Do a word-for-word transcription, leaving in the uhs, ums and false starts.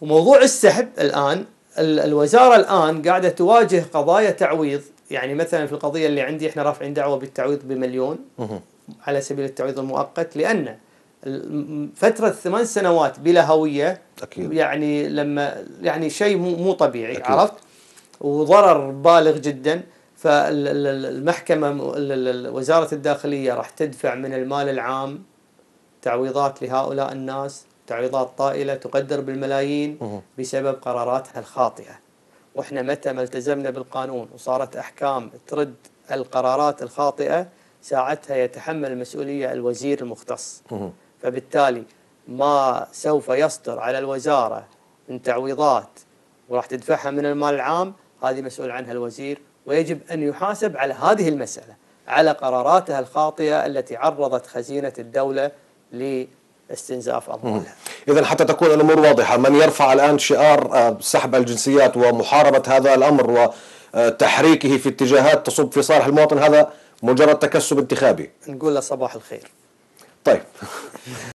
وموضوع السحب الآن الوزارة الآن قاعدة تواجه قضايا تعويض، يعني مثلا في القضية اللي عندي احنا رافعين دعوة بالتعويض بمليون على سبيل التعويض المؤقت، لأن فترة ثمان سنوات بلا هوية أكيد. يعني لما يعني شيء مو طبيعي أكيد. عرفت، وضرر بالغ جدا. فالمحكمة وزارة الداخلية راح تدفع من المال العام تعويضات لهؤلاء الناس، تعويضات طائلة تقدر بالملايين بسبب قراراتها الخاطئة. وإحنا متى ما التزمنا بالقانون وصارت أحكام ترد القرارات الخاطئة ساعتها يتحمل المسؤولية الوزير المختص. فبالتالي ما سوف يصدر على الوزارة من تعويضات وراح تدفعها من المال العام هذه مسؤول عنها الوزير، ويجب أن يحاسب على هذه المسألة، على قراراتها الخاطئة التي عرضت خزينة الدولة ل استنزاف أموالها. إذا حتى تكون الأمور واضحة، من يرفع الآن شعار سحب الجنسيات ومحاربة هذا الأمر وتحريكه في اتجاهات تصب في صالح المواطن هذا مجرد تكسب انتخابي. نقول له صباح الخير. طيب.